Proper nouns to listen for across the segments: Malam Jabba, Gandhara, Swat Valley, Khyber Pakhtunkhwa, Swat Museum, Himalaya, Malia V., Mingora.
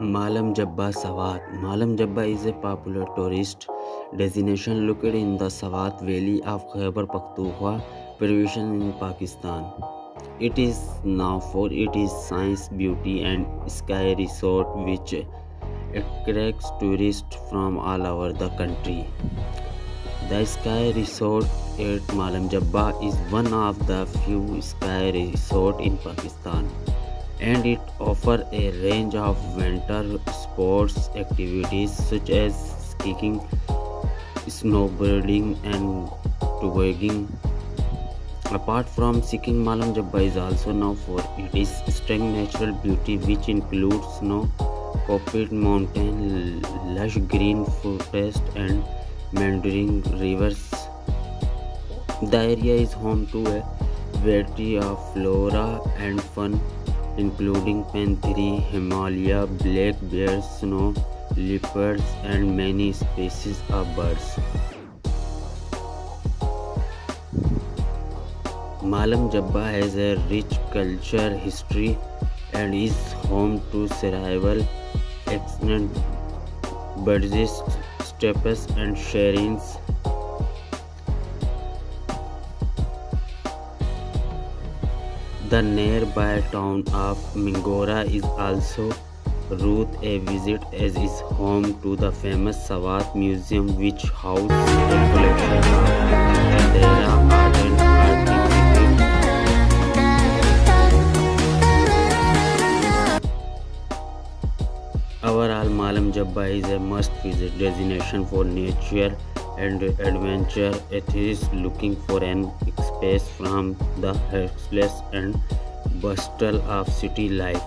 Malam Jabba, Swat. Malam Jabba is a popular tourist destination located in the Swat Valley of Khyber Pakhtunkhwa Province in Pakistan. It is known for its science, beauty, and sky resort, which attracts tourists from all over the country. The sky resort at Malam Jabba is one of the few sky resorts in Pakistan, and it offers a range of winter sports activities such as skiing, snowboarding, and tobogganing. Apart from skiing, Malam Jabba is also known for its stunning natural beauty, which includes snow-capped mountains, lush green forests, and meandering rivers. The area is home to a variety of flora and fauna, including panther, Himalaya, black bears, snow leopards, and many species of birds. Malam Jabba has a rich cultural history and is home to several excellent Buddhist temples and shrines. The nearby town of Mingora is also worth a visit, as it is home to the famous Swat Museum, which houses a collection of Gandhara modern artifacts. Overall, Malam Jabba is a must-visit destination for nature and adventure enthusiasts looking for an escape from the hustle and bustle of city life.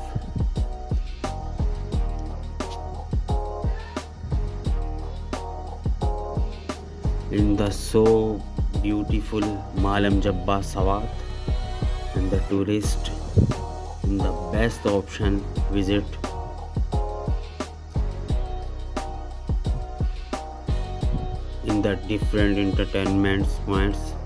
In the so beautiful Malam Jabba, Swat, and the tourist in the best option visit. In the different entertainment points